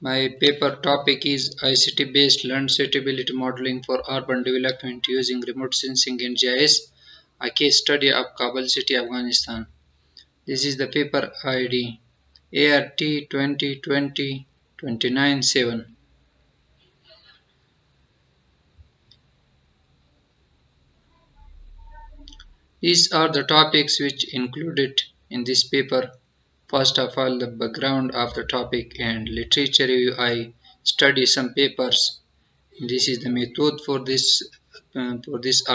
My paper topic is ICT based land suitability modeling for urban development using remote sensing and GIS, a case study of Kabul city, Afghanistan. This is the paper ID ART2020297. These are the topics which included in this paper. First of all, the background of the topic and literature review. I study some papers. This is the method for this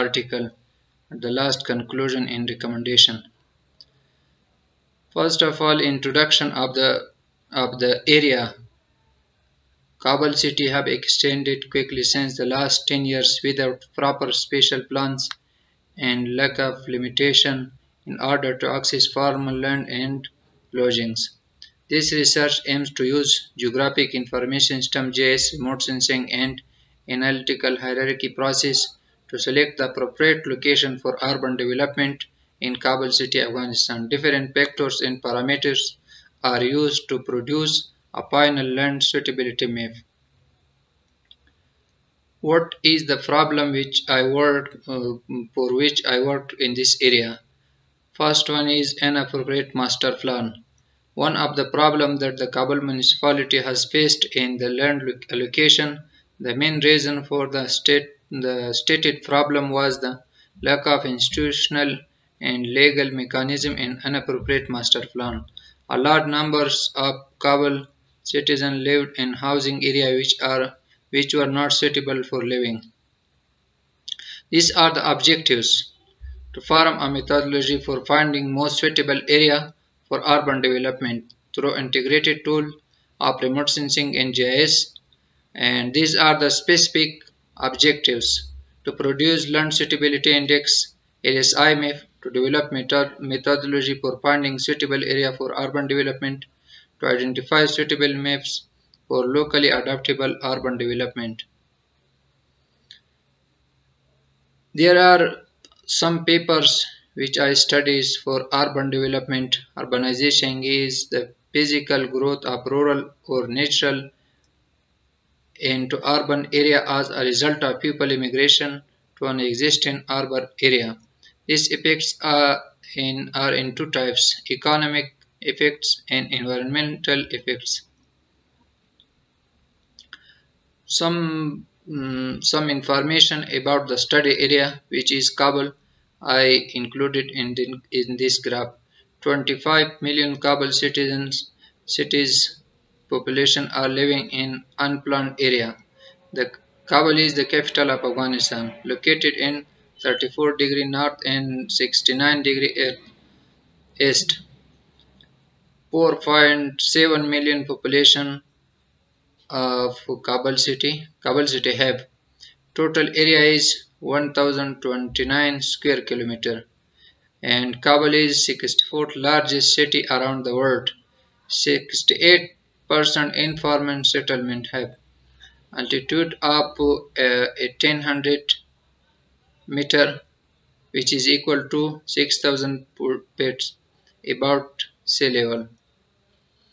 article. The last, conclusion and recommendation. First of all, introduction of the area. Kabul city have extended quickly since the last 10 years without proper spatial plans and lack of limitation in order to access farmland land and lodgings. This research aims to use geographic information system GIS, remote sensing and analytical hierarchy process to select the appropriate location for urban development in Kabul city, Afghanistan. Different vectors and parameters are used to produce a final land suitability map. What is the problem which I worked in this area? First one is inappropriate master plan. One of the problems that the Kabul municipality has faced in the land allocation, the main reason for the stated problem was the lack of institutional and legal mechanism in inappropriate master plan. A large numbers of Kabul citizens lived in housing area which were not suitable for living. These are the objectives: to form a methodology for finding most suitable area for urban development through integrated tool of remote sensing and GIS. And these are the specific objectives: to produce land suitability index (LSI) map, to develop methodology for finding suitable area for urban development, to identify suitable maps for locally adaptable urban development. There are some papers which I studies for urban development. Urbanization is the physical growth of rural or natural into urban area as a result of people immigration to an existing urban area. These effects are in two types: economic effects and environmental effects. Some information about the study area, which is Kabul, I included in this graph. 25 million Kabul cities population are living in unplanned area. The Kabul is the capital of Afghanistan, located in 34° north and 69° east. 4.7 million population of Kabul city. Kabul city have total area is 1029 square kilometer, and Kabul is 64th largest city around the world. 68% informal settlement have altitude up 1800 meter, which is equal to 6,000 feet about sea level,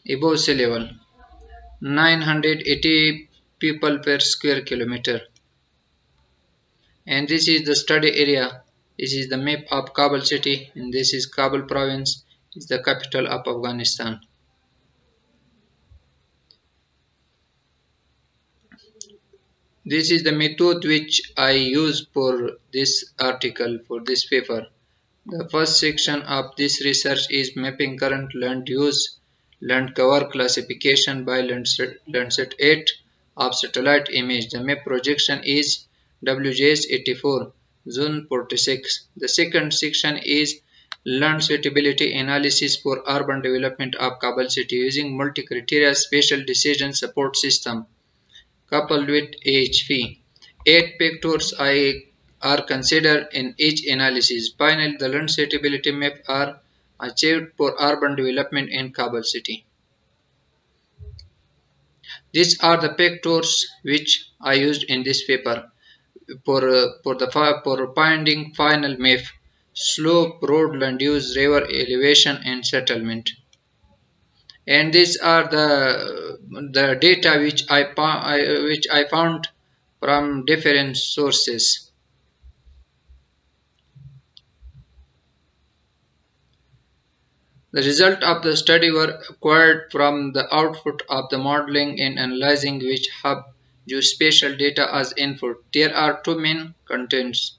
above sea level. 980 people per square kilometer. And this is the study area. This is the map of Kabul city, and this is Kabul province, is the capital of Afghanistan. This is the method which I use for this article, for this paper. The first section of this research is mapping current land use, land cover classification by Landsat 8 of satellite image. The map projection is WGS 84, zone 46. The second section is land suitability analysis for urban development of Kabul city using multi-criteria spatial decision support system coupled with AHP. 8 vectors are considered in each analysis. Finally, the land suitability map are achieved for urban development in Kabul city. These are the factors which I used in this paper for finding final map: slope, road, land use, river elevation and settlement. and these are the data which I found from different sources. The result of the study were acquired from the output of the modeling and analyzing which have geospatial data as input. There are two main contents.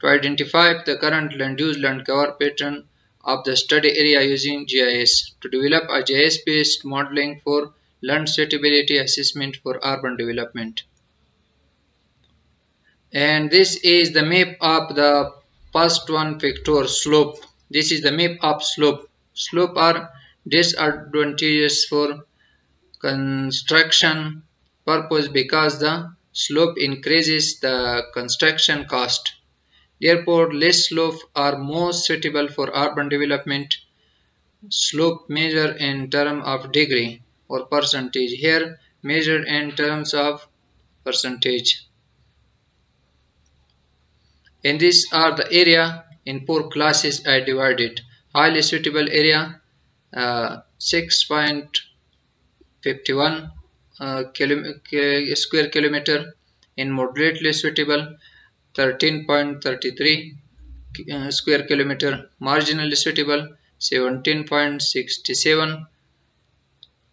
To identify the current land use land cover pattern of the study area using GIS. To develop a GIS-based modeling for land suitability assessment for urban development. And this is the map of the first one factor, slope. This is the map of slope. Slope are disadvantageous for construction purpose because the slope increases the construction cost. Therefore, less slope are more suitable for urban development. Slope measured in terms of degree or percentage. Here measured in terms of percentage. And these are the area in four classes I divided. Highly suitable area 6.51 square kilometer, and moderately suitable 13.33 square kilometer, marginally suitable 17.67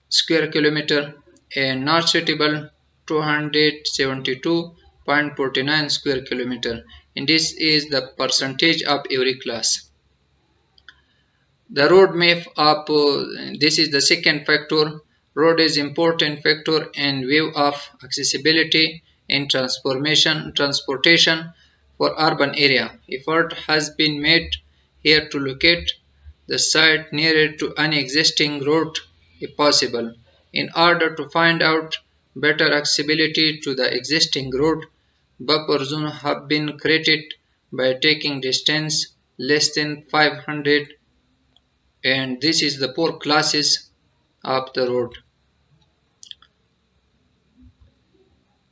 square kilometer, and not suitable 272.49 square kilometer. And this is the percentage of every class. The road map of this is the second factor. Road is important factor in view of accessibility and transportation for urban area. Effort has been made here to locate the site nearer to an existing road if possible. In order to find out better accessibility to the existing road, buffer zones have been created by taking distance less than 500. And this is the four classes of the road.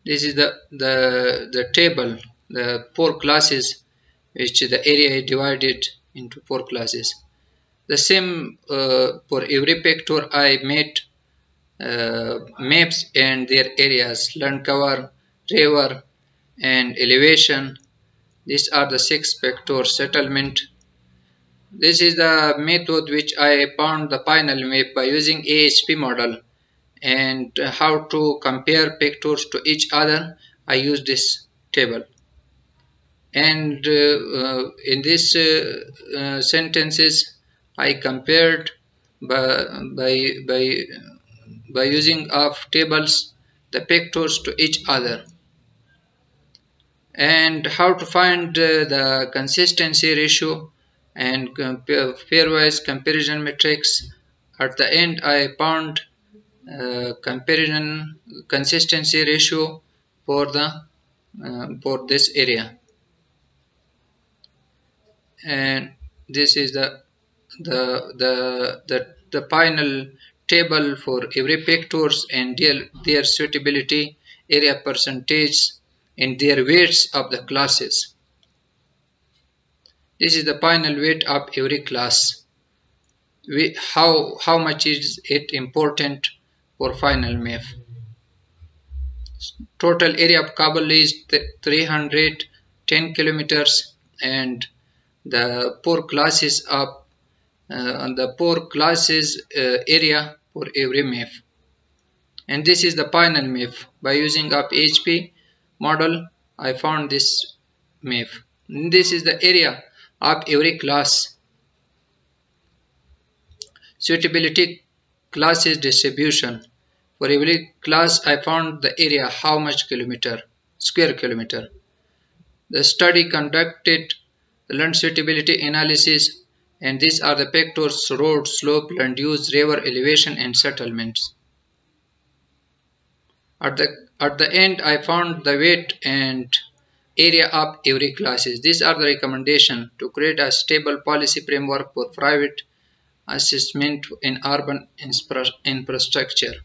This is the table, the four classes, which the area is divided into four classes. The same for every picture I made maps and their areas, land cover, river, and elevation. These are the six picture settlement. This is the method which I found the final map by using AHP model, and how to compare pictures to each other I use this table. And in these sentences I compared by using of tables the pictures to each other. And how to find the consistency ratio and pairwise comparison matrix. At the end I found comparison consistency ratio for the for this area. And this is the final table for every pictures and their suitability, area percentage, and their weights of the classes. This is the final weight of every class. How much is it important for final map. Total area of Kabul is 310 kilometers, and the four classes of area for every map. And this is the final map by using up AHP model. I found this map. This is the area of every class. Suitability classes distribution. For every class I found the area, how much kilometer, square kilometer. The study conducted the land suitability analysis, and these are the factors: road, slope, land use, river, elevation, and settlements. At the end I found the weight and area of every classes. These are the recommendations to create a stable policy framework for private assessment in urban infrastructure.